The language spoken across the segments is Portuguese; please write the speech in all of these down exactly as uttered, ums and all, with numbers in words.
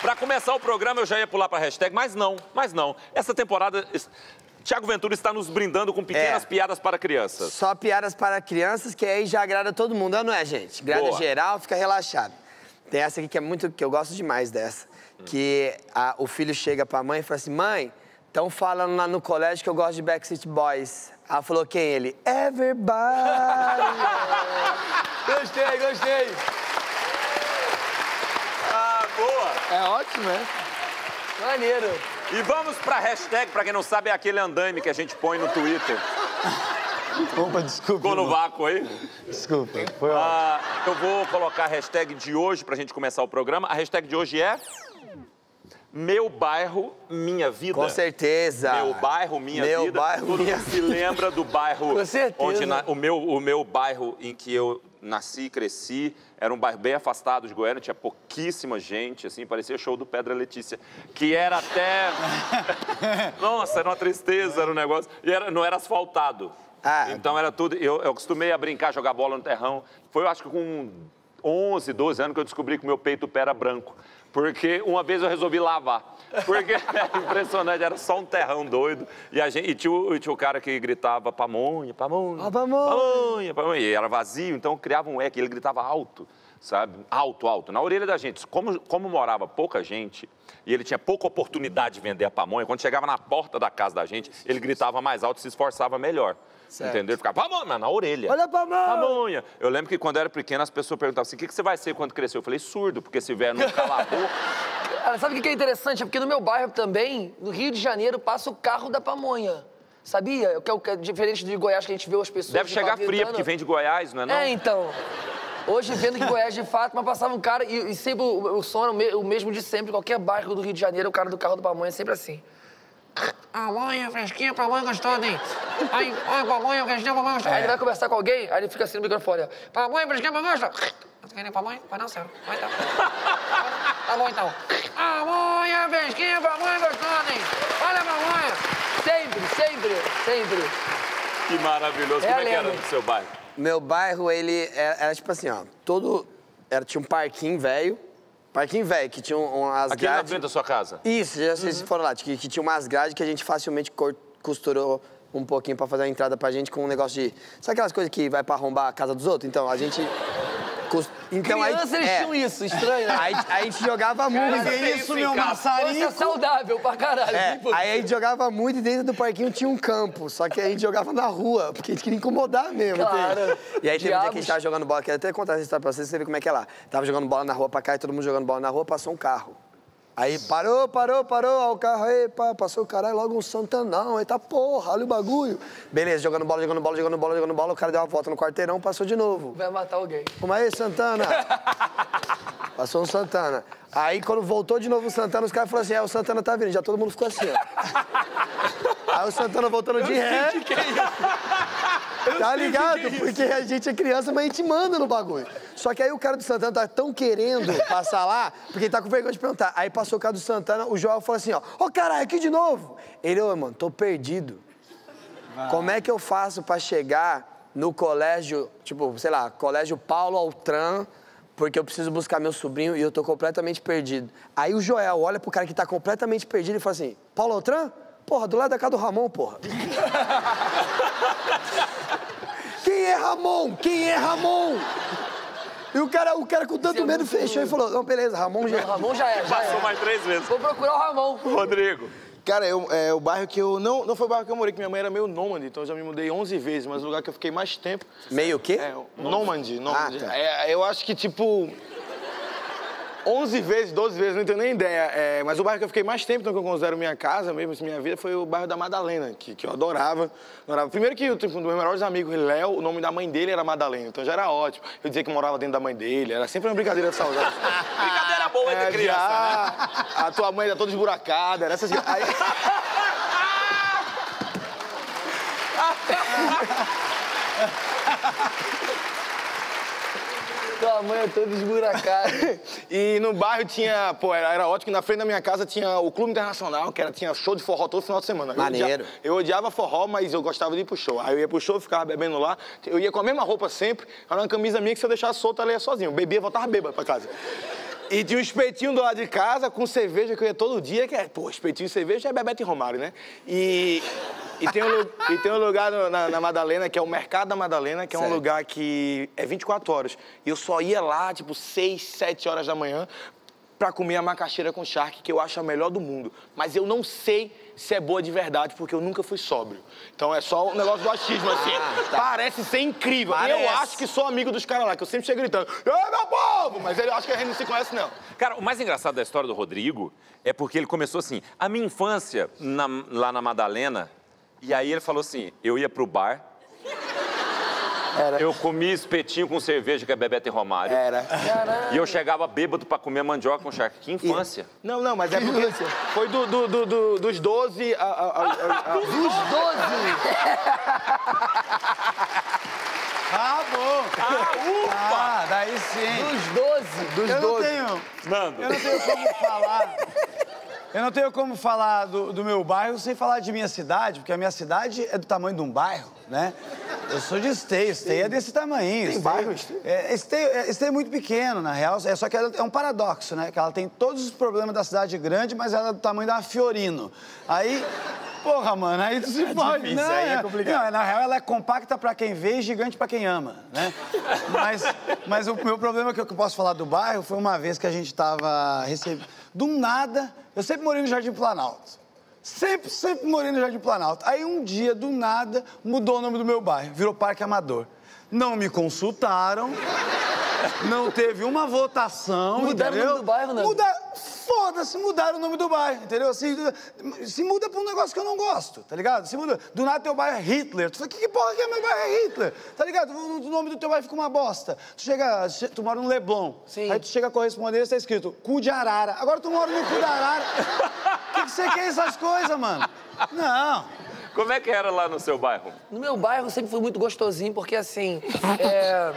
Pra começar o programa, eu já ia pular pra hashtag, mas não, mas não. Essa temporada... Thiago Ventura está nos brindando com pequenas é, piadas para crianças. Só piadas para crianças, que aí já agrada todo mundo, não é, gente? Agrada Boa. geral, fica relaxado. Tem essa aqui que é muito... que eu gosto demais dessa. Hum. Que a, o filho chega pra mãe e fala assim, mãe, estão falando lá no colégio que eu gosto de Backstreet Boys. Ela falou, quem? Ele? Everybody! Gostei, gostei! Ah, boa! É ótimo, né? Maneiro! E vamos pra hashtag, pra quem não sabe, é aquele andaime que a gente põe no Twitter. Opa, desculpa. Ficou no vácuo aí? Desculpa, foi ótimo. Ah, eu vou colocar a hashtag de hoje pra gente começar o programa. A hashtag de hoje é... Meu bairro, minha vida. Com certeza. Meu bairro, minha meu vida. Meu bairro, Todo minha se lembra do bairro... Com certeza. Onde na... o, meu, o meu bairro em que eu nasci e cresci era um bairro bem afastado de Goiânia, tinha pouquíssima gente, assim, parecia show do Pedro e Letícia, que era até... Nossa, era uma tristeza, era um negócio... E era... não era asfaltado. Ah. Então era tudo... Eu, eu acostumei a brincar, jogar bola no terrão. Foi, eu acho que com onze, doze anos que eu descobri que o meu peito pé era branco. Porque uma vez eu resolvi lavar. Porque era impressionante, era só um terrão doido. E, a gente, e, tinha, o, e tinha o cara que gritava pamonha, pamonha, oh, pamonha, pamonha, pamonha. E era vazio, então criava um eco. E ele gritava alto, sabe? Alto, alto. Na orelha da gente. Como, como morava pouca gente e ele tinha pouca oportunidade de vender a pamonha, quando chegava na porta da casa da gente, ele gritava mais alto e se esforçava melhor. Certo. Entendeu? Ficava pamonha na orelha. Olha a pamonha! Pamonha! Eu lembro que quando eu era pequeno, as pessoas perguntavam assim, o que, que você vai ser quando crescer? Eu falei, surdo, porque se vier nunca lavou. Sabe o que é interessante? É porque no meu bairro também, no Rio de Janeiro, passa o carro da pamonha. Sabia? Que é diferente de Goiás, que a gente vê as pessoas... Deve chegar fria, porque vem de Goiás, não é não? É, então. Hoje, vendo que Goiás, de fato, mas passava um cara... E, e sempre o, o som era o mesmo de sempre. Qualquer bairro do Rio de Janeiro, o cara do carro da pamonha é sempre assim. Pamonha fresquinha, pamonha gostosa, hein? Aí, ai, pamonha fresquinha, pamonha gostosa. Aí ele vai conversar com alguém, aí ele fica assim no microfone, ó. Pamonha fresquinha, pamonha gostosa. Você quer nem pamonha? Vai não, senhor. Vai então. Tá bom, então. Pamonha fresquinha, pamonha gostosa, hein? Olha a pamonha. Sempre, sempre, sempre. Que maravilhoso. É Como é que era do seu bairro? Meu bairro, ele era, era tipo assim, ó. Todo... Era, tinha um parquinho velho. Parquinho velho, que tinha umas grades... Aqui na frente da sua casa? Isso, já vocês uhum. foram lá. Que, que tinha umas grades que a gente facilmente costurou um pouquinho pra fazer a entrada pra gente com um negócio de... Sabe aquelas coisas que vai pra arrombar a casa dos outros? Então, a gente... Então, Crianças aí, eles é, tinham isso, estranho, né? Aí, aí a gente jogava muito. Caramba, é isso, meu maçarico! Isso é saudável pra caralho. É, aí a gente jogava muito e dentro do parquinho tinha um campo. Só que a gente jogava na rua, porque a gente queria incomodar mesmo. Claro. E aí teve um dia que a gente tava jogando bola. Quero até contar essa história pra vocês, você ver como é que é lá. Tava jogando bola na rua pra cá e todo mundo jogando bola na rua, passou um carro. Aí parou, parou, parou, ó, o carro aí, pá, passou o caralho, logo um Santanão, aí tá porra, olha o bagulho. Beleza, jogando bola, jogando bola, jogando bola, jogando bola, o cara deu uma volta no quarteirão, passou de novo. Vai matar alguém. Como aí, Santana? Passou um Santana. Aí quando voltou de novo o Santana, os caras falaram assim, é, o Santana tá vindo, já todo mundo ficou assim, ó. Aí o Santana voltando de ré. Tá ligado? Porque a gente é criança, mas a gente manda no bagulho. Só que aí o cara do Santana tá tão querendo passar lá, porque ele tá com vergonha de perguntar. Aí passou o cara do Santana, o Joel falou assim, ó, ô, oh, caralho, aqui de novo. Ele, ô, oh, mano, tô perdido. Vai. Como é que eu faço pra chegar no colégio, tipo, sei lá, colégio Paulo Altran, porque eu preciso buscar meu sobrinho e eu tô completamente perdido. Aí o Joel olha pro cara que tá completamente perdido e fala assim, Paulo Altran? Porra, do lado da casa do Ramon, porra. Quem é Ramon? Quem é Ramon? E o cara, o cara com tanto medo fechou e falou, não, beleza, Ramon já é. Ramon já é, já Passou é. mais três vezes. Vou procurar o Ramon. Rodrigo. Cara, eu, é, o bairro que eu... Não, não foi o bairro que eu morei, que minha mãe era meio nômade, então eu já me mudei onze vezes, mas o lugar que eu fiquei mais tempo... Meio o quê? É, nômade, nômade. Ah, tá. É, eu acho que, tipo... onze vezes, doze vezes, não tenho nem ideia. É, mas o bairro que eu fiquei mais tempo, então, que eu considero minha casa mesmo, assim, minha vida, foi o bairro da Madalena, que, que eu adorava, adorava. Primeiro que, tipo, um dos meus melhores amigos, Léo, o nome da mãe dele era Madalena, então já era ótimo. Eu dizia que eu morava dentro da mãe dele, era sempre uma brincadeira de saudade. Brincadeira boa entre é, criança, já, né? A tua mãe era toda esburacada, era essas... Aí... Tua mãe é toda esburacada. E no bairro tinha, pô, era, era ótimo, que na frente da minha casa tinha o Clube Internacional, que era, tinha show de forró todo final de semana. Maneiro. Eu odiava, eu odiava forró, mas eu gostava de ir pro show. Aí eu ia pro show, ficava bebendo lá, eu ia com a mesma roupa sempre, era uma camisa minha que se eu deixasse solta, ela ia sozinha. Eu bebia, voltava bêbado pra casa. E tinha um espetinho do lado de casa com cerveja que eu ia todo dia, que é, pô, espetinho e cerveja é Bebeto e Romário, né? E, e, tem, um, e tem um lugar na, na Madalena, que é o Mercado da Madalena, que é certo. Um lugar que é vinte e quatro horas. E eu só ia lá, tipo, seis, sete horas da manhã pra comer a macaxeira com charque, que eu acho a melhor do mundo. Mas eu não sei se é boa de verdade, porque eu nunca fui sóbrio. Então é só um negócio do achismo, assim. Ah, tá. Parece ser incrível. Parece. Eu acho que sou amigo dos caras lá, que eu sempre chego gritando, "Ei, meu povo!" Mas ele acha que a gente não se conhece, não. Cara, o mais engraçado da história do Rodrigo é porque ele começou assim, a minha infância na, lá na Madalena, e aí ele falou assim, eu ia pro bar... Era. Eu comia espetinho com cerveja, que é Bebeto e Romário. Era. Caralho. E eu chegava bêbado pra comer mandioca com charque. Que infância. E... Não, não, mas é porque... Foi do, do, do, do, dos doze... A, a, a, a... Dos doze! Ah, bom! Ah, ufa! Ah, daí sim. Dos doze. Dos doze. Eu não tenho... Nando. Eu não tenho como falar... Eu não tenho como falar do, do meu bairro sem falar de minha cidade, porque a minha cidade é do tamanho de um bairro, né? Eu sou de Esteio, Esteio é desse tamanho. Tem bairro, Esteio? É, Esteio é muito pequeno, na real, é só que ela, é um paradoxo, né? Que ela tem todos os problemas da cidade grande, mas ela é do tamanho da Fiorino. Aí... Porra, mano, aí tu se pode... É difícil, não, aí é complicado. Não, na real, ela é compacta pra quem vê e gigante pra quem ama, né? Mas, mas o meu problema que eu posso falar do bairro foi uma vez que a gente tava recebendo... Do nada, eu sempre morei no Jardim Planalto. Sempre, sempre morei no Jardim Planalto. Aí um dia, do nada, mudou o nome do meu bairro, virou Parque Amador. Não me consultaram, não teve uma votação, mudaram entendeu? O nome do bairro, né? Muda... Foda-se, mudaram o nome do bairro, entendeu? Assim, se muda pra um negócio que eu não gosto, tá ligado? Se muda, do nada teu bairro é Hitler. Tu fala, que, que porra que é meu bairro é Hitler? Tá ligado? O nome do teu bairro fica uma bosta. Tu chega, tu mora no Leblon. Sim. Aí tu chega a correspondência, tá escrito, cu de arara. Agora tu mora no cu de arara. O que, que você quer essas coisas, mano? Não. Como é que era lá no seu bairro? No meu bairro sempre foi muito gostosinho, porque assim, é...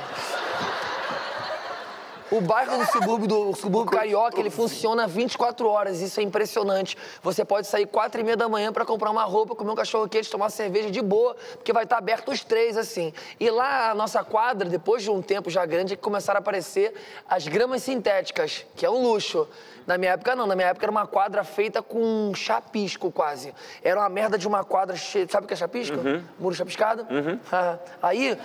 O bairro do subúrbio, do subúrbio carioca, ele funciona vinte e quatro horas, isso é impressionante. Você pode sair quatro e meia da manhã pra comprar uma roupa, comer um cachorro quente, tomar cerveja de boa, porque vai estar aberto os três, assim. E lá, a nossa quadra, depois de um tempo já grande, é que começaram a aparecer as gramas sintéticas, que é um luxo. Na minha época, não. Na minha época, era uma quadra feita com um chapisco, quase. Era uma merda de uma quadra cheia... Sabe o que é chapisco? Uhum. Muro chapiscado? Uhum. Aí...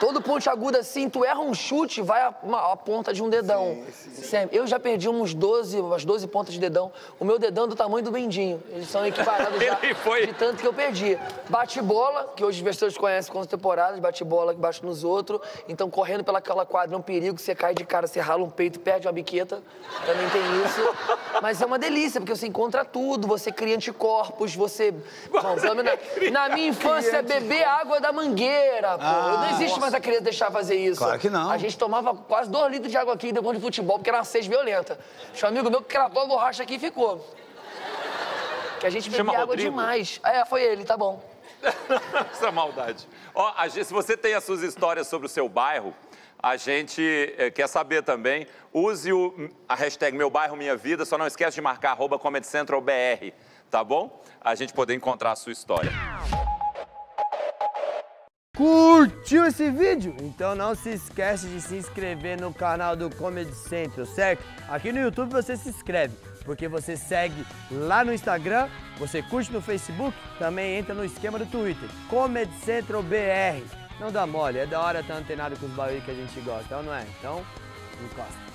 Todo ponte agudo assim, tu erra um chute, vai a, uma, a ponta de um dedão. Sim, sim, sim. Eu já perdi uns doze, umas doze pontas de dedão. O meu dedão é do tamanho do mendinho. Eles são equiparados já foi. De tanto que eu perdi. Bate-bola, que hoje os pessoas conhecem como temporadas, bate-bola que bate nos outros. Então, correndo pelaquela quadra é um perigo, você cai de cara, você rala um peito, perde uma biqueta. Também tem isso. Mas é uma delícia, porque você encontra tudo, você cria anticorpos, você... Bom, pelo menos na, na minha infância, beber água da mangueira, pô. Ah, não existe mais. Queria deixar fazer isso. Claro que não. A gente tomava quase dois litros de água aqui depois de futebol, porque era uma sede violenta. Tinha um amigo meu que cravou a borracha aqui e ficou. Que a gente bebia água Rodrigo. Demais. É, foi ele, tá bom. Essa maldade. Ó, a gente, se você tem as suas histórias sobre o seu bairro, a gente é, quer saber também. Use o, a hashtag Meu Bairro Minha Vida, só não esquece de marcar arroba Comedy Central B R, tá bom? A gente poder encontrar a sua história. Curtiu esse vídeo? Então não se esquece de se inscrever no canal do Comedy Central, certo? Aqui no YouTube você se inscreve, porque você segue lá no Instagram, você curte no Facebook, também entra no esquema do Twitter, Comedy Central B R. Não dá mole, é da hora estar antenado com os barulhos que a gente gosta, não é? Então, encosta.